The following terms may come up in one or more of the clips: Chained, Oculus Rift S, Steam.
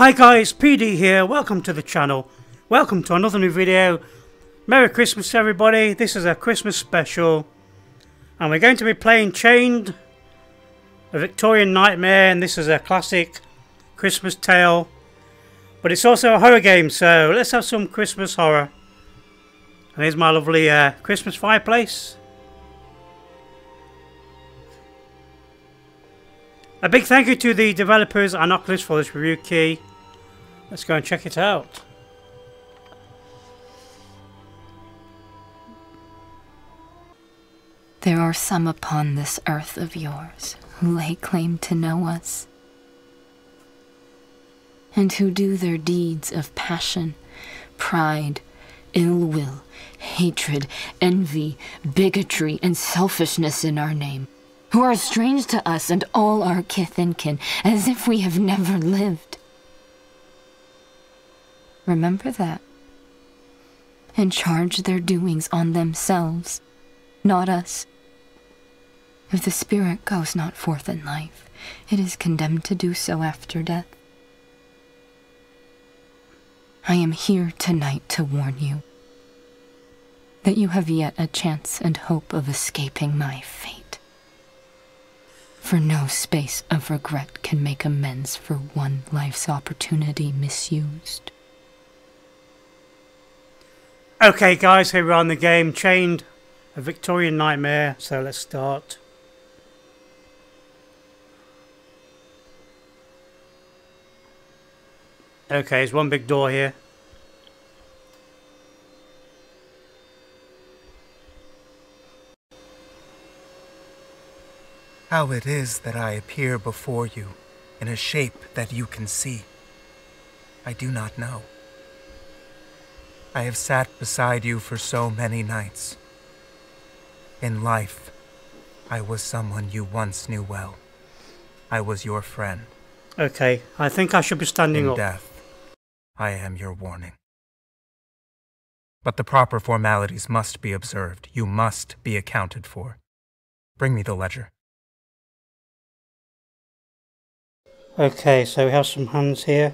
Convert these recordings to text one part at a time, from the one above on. Hi guys, PD here, welcome to the channel, welcome to another new video. Merry Christmas everybody, this is a Christmas special and we're going to be playing Chained, a Victorian nightmare, and this is a classic Christmas tale, but it's also a horror game, so let's have some Christmas horror. And here's my lovely Christmas fireplace. A big thank you to the developers and Oculus for this review key. Let's go and check it out. There are some upon this earth of yours who lay claim to know us, and who do their deeds of passion, pride, ill will, hatred, envy, bigotry, and selfishness in our name, who are strange to us and all our kith and kin, as if we have never lived. Remember that, and charge their doings on themselves, not us. If the spirit goes not forth in life, it is condemned to do so after death. I am here tonight to warn you that you have yet a chance and hope of escaping my fate. For no space of regret can make amends for one life's opportunity misused. Okay guys, here we are in the game, Chained, a Victorian nightmare, so let's start. Okay, there's one big door here. How it is that I appear before you in a shape that you can see, I do not know. I have sat beside you for so many nights. In life, I was someone you once knew well. I was your friend. Okay, I think I should be standing up. In death, I am your warning. But the proper formalities must be observed. You must be accounted for. Bring me the ledger. Okay, so we have some hands here.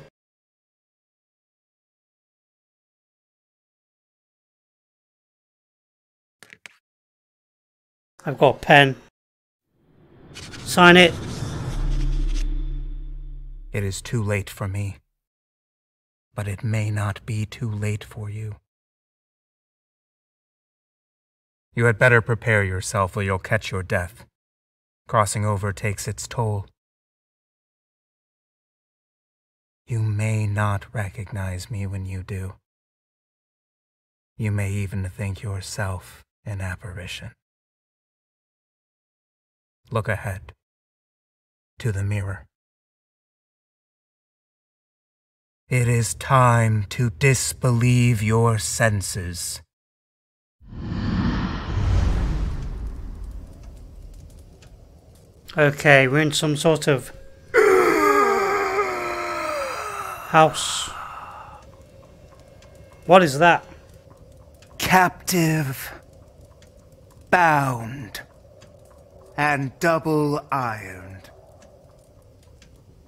I've got a pen. Sign it. It is too late for me. But it may not be too late for you. You had better prepare yourself or you'll catch your death. Crossing over takes its toll. You may not recognize me when you do. You may even think yourself an apparition. Look ahead, to the mirror. It is time to disbelieve your senses. Okay, we're in some sort of house. What is that? Captive, bound, and double ironed.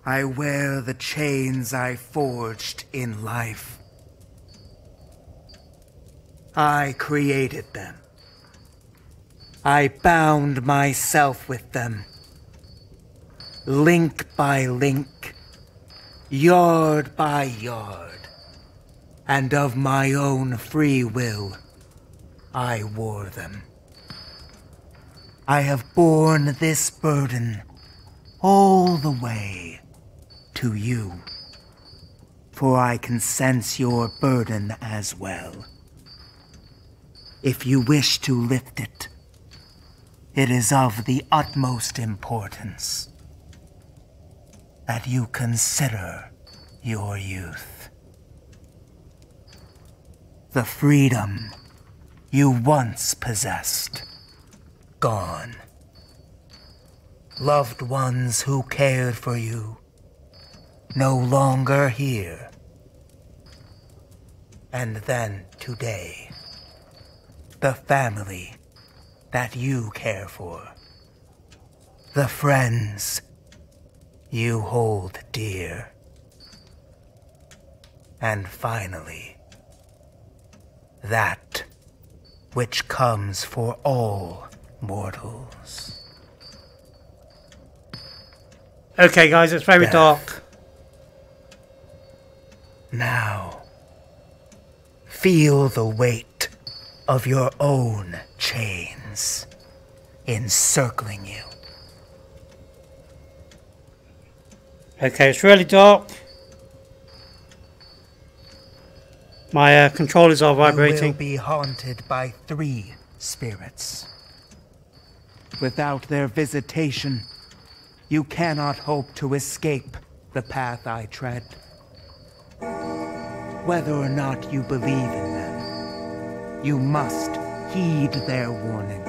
I wear the chains I forged in life. I created them. I bound myself with them. Link by link, yard by yard, and of my own free will, I wore them. I have borne this burden all the way to you, for I can sense your burden as well. If you wish to lift it, it is of the utmost importance that you consider your youth, the freedom you once possessed, gone. Loved ones who cared for you, no longer here. And then today, the family that you care for, the friends you hold dear, and finally, that which comes for all mortals. Okay, guys, it's very dark. Now, feel the weight of your own chains encircling you. Okay, it's really dark. My controllers are vibrating. You will be haunted by three spirits. Without their visitation, you cannot hope to escape the path I tread. Whether or not you believe in them, you must heed their warning.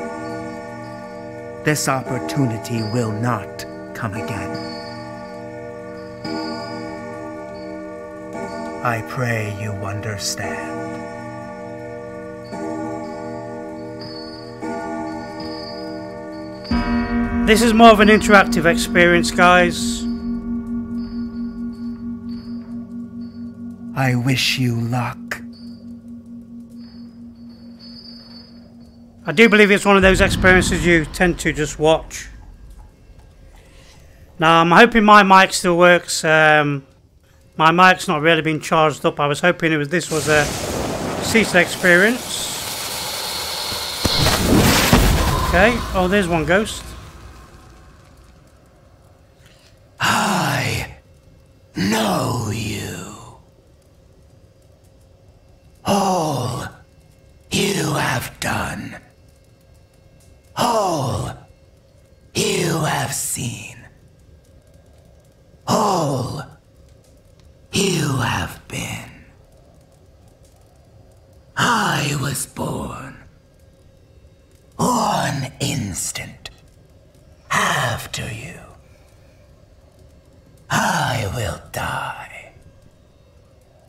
This opportunity will not come again. I pray you understand. This is more of an interactive experience, guys. I wish you luck. I do believe it's one of those experiences you tend to just watch. Now, I'm hoping my mic still works. My mic's not really been charged up. I was hoping it was. This was a seated experience. Okay. Oh, there's one ghost. I know you. All you have done. All you have seen. All you have been. I was born one instant after you. I will die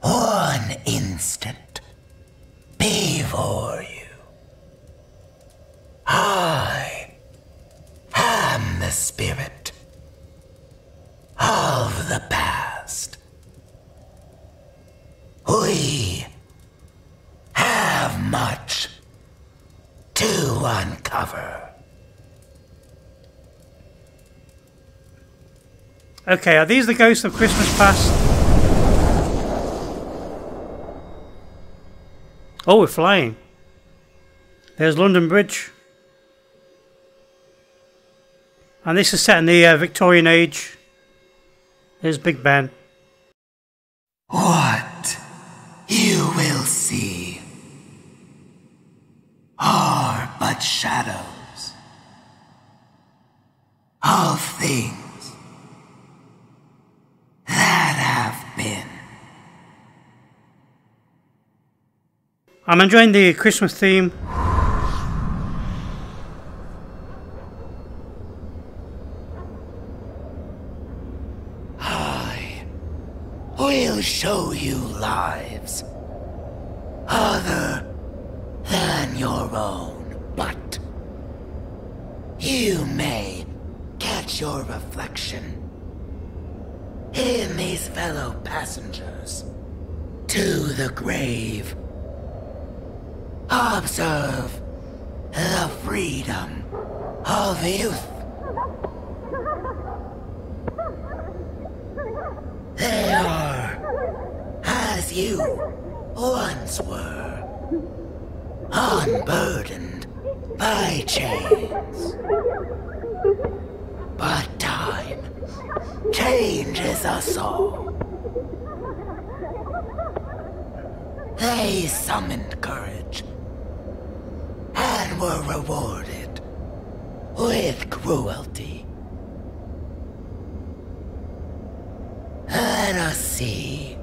one instant before you. I am the spirit of the past. We have much to uncover. Okay, are these the ghosts of Christmas past? Oh, we're flying. There's London Bridge. And this is set in the Victorian age. There's Big Ben. What? You will see are but shadows of things that have been. I'm enjoying the Christmas theme. I will show you lives other than your own, but you may catch your reflection in these fellow passengers to the grave. Observe the freedom of youth. They are as you once were, unburdened by chains. But time changes us all. They summoned courage and were rewarded with cruelty. Let us see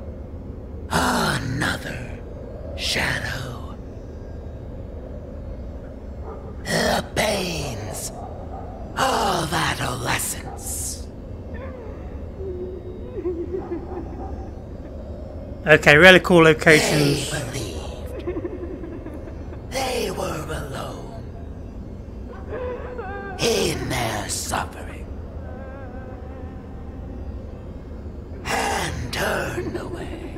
another shadow. The pains of adolescence. Okay, really cool locations. They believed they were alone in their suffering and turned away.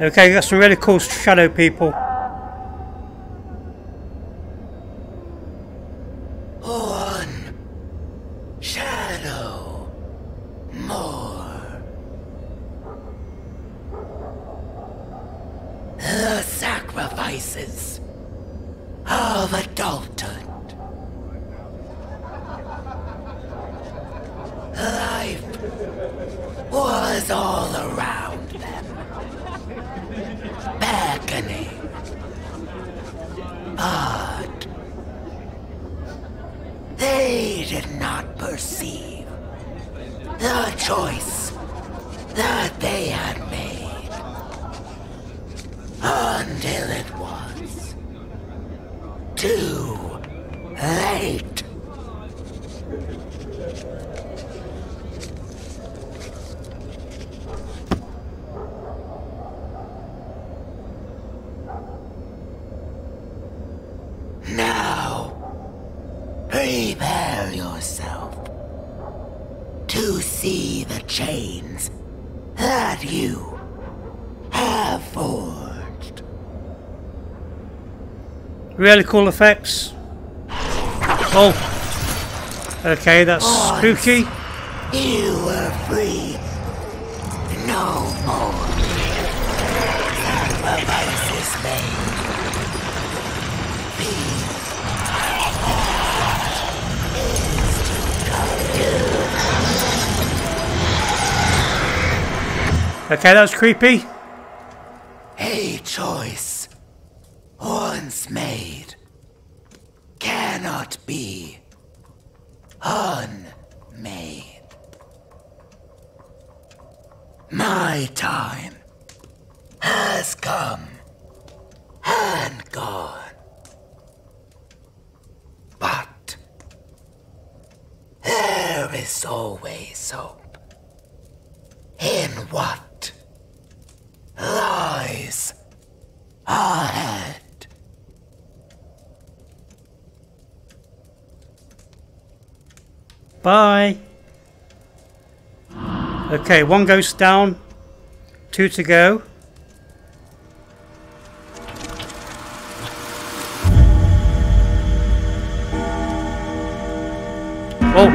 Okay, we got some really cool shadow people. Prepare yourself to see the chains that you have forged. Really cool effects. Oh, okay, that's once spooky. You were free, no more. Sacrifices made. Okay, that was creepy. A choice once made cannot be unmade. My time has come and gone. But there is always hope in what lies ahead. Bye. Okay, one goes down, two to go. Oh.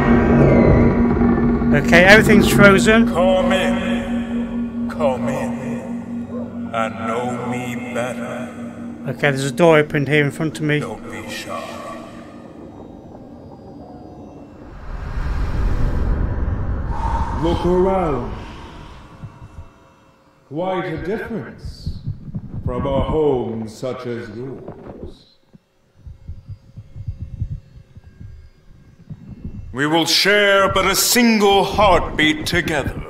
Okay, everything's frozen. Come in. Come in. And know me better. Okay, there's a door opened here in front of me. Don't be shy. Look around. Quite a difference from a home such as yours. We will share but a single heartbeat together.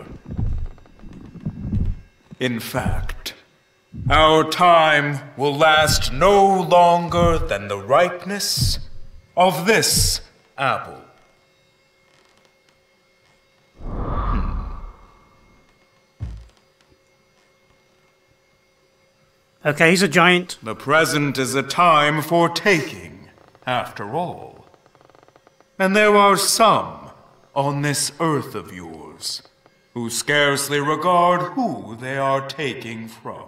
In fact, our time will last no longer than the ripeness of this apple. Okay, he's a giant. The present is a time for taking, after all. And there are some on this earth of yours who scarcely regard who they are taking from.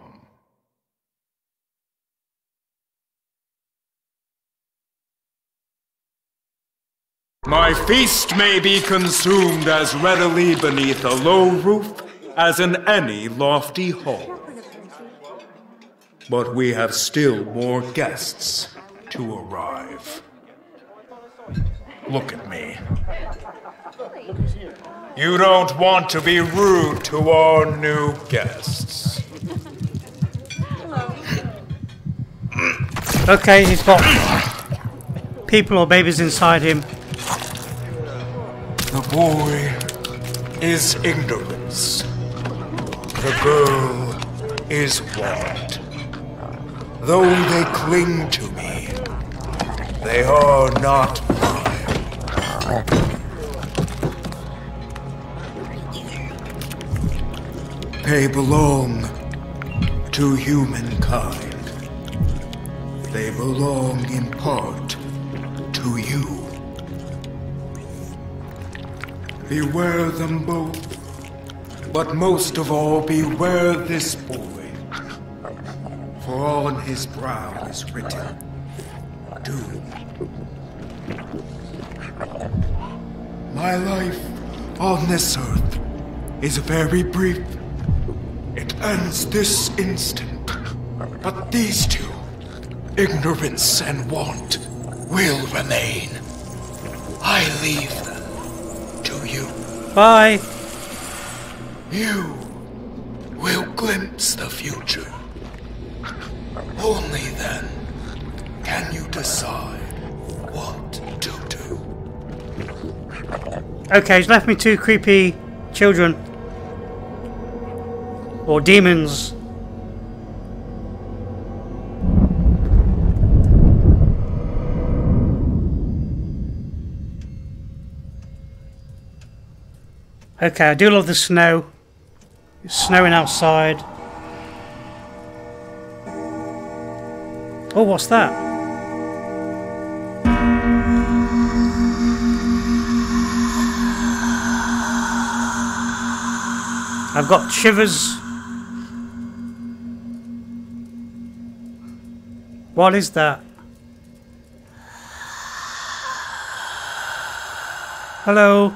My feast may be consumed as readily beneath a low roof as in any lofty hall. But we have still more guests to arrive. Look at me. You don't want to be rude to our new guests. Okay, he's got people or babies inside him. The boy is ignorance. The girl is want. Though they cling to me, they are not mine. They belong to humankind. They belong in part to you. Beware them both, but most of all, beware this boy. For on his brow is written, doom. My life on this earth is very brief. It ends this instant. But these two, ignorance and want, will remain. I leave them to you. Bye. You will glimpse the future. Only then can you decide what to do. Okay, he's left me two creepy children. Or demons. Okay, I do love the snow. It's snowing outside. Oh, what's that? I've got shivers. What is that? Hello?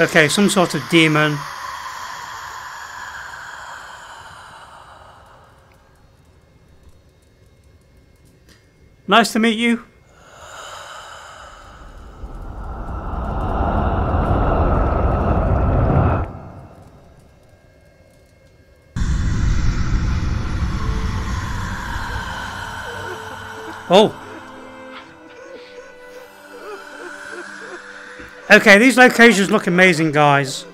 Okay, some sort of demon. Nice to meet you. Oh. Okay, these locations look amazing, guys.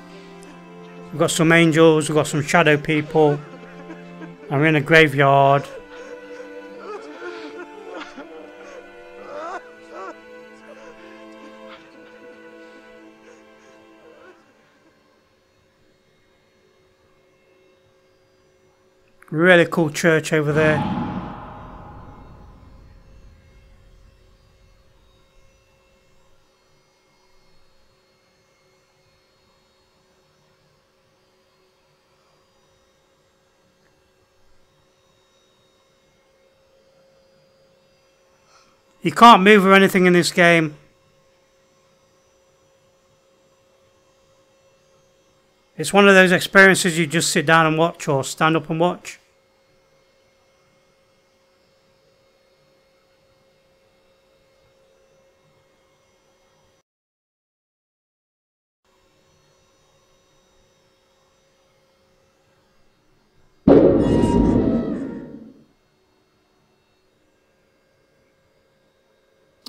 We've got some angels, we've got some shadow people, and we're in a graveyard. Really cool church over there. You can't move or anything in this game. It's one of those experiences you just sit down and watch, or stand up and watch.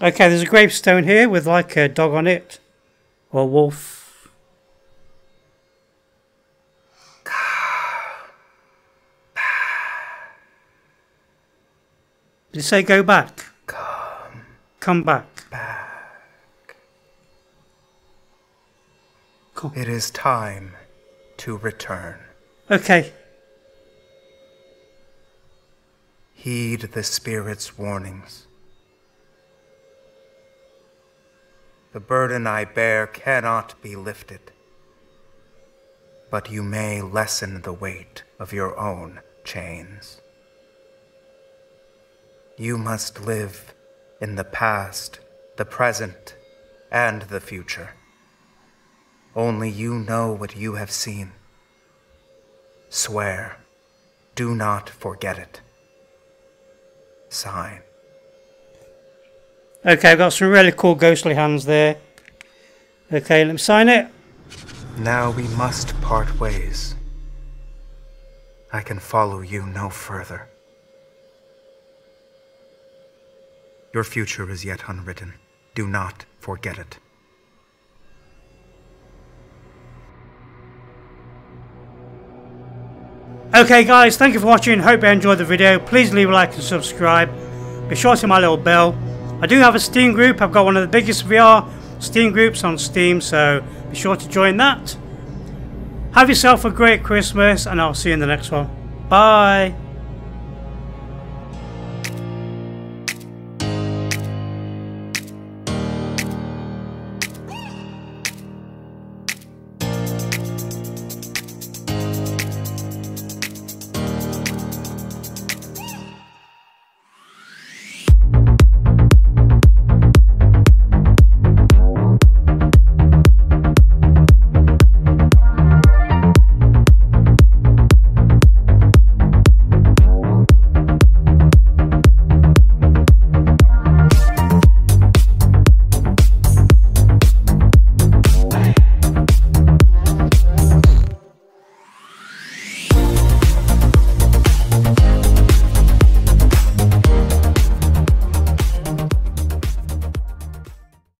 Okay, there's a gravestone here with like a dog on it, or a wolf. Did it say go back? Come back. Come. It is time to return. Okay. Heed the spirit's warnings. The burden I bear cannot be lifted, but you may lessen the weight of your own chains. You must live in the past, the present, and the future. Only you know what you have seen. Swear, do not forget it. Sign. Okay, I've got some really cool ghostly hands there. Okay, let me sign it. Now we must part ways. I can follow you no further. Your future is yet unwritten. Do not forget it. Okay guys, thank you for watching. Hope you enjoyed the video. Please leave a like and subscribe. Be sure to hit my little bell. I do have a Steam group. I've got one of the biggest VR Steam groups on Steam, so be sure to join that. Have yourself a great Christmas, and I'll see you in the next one. Bye!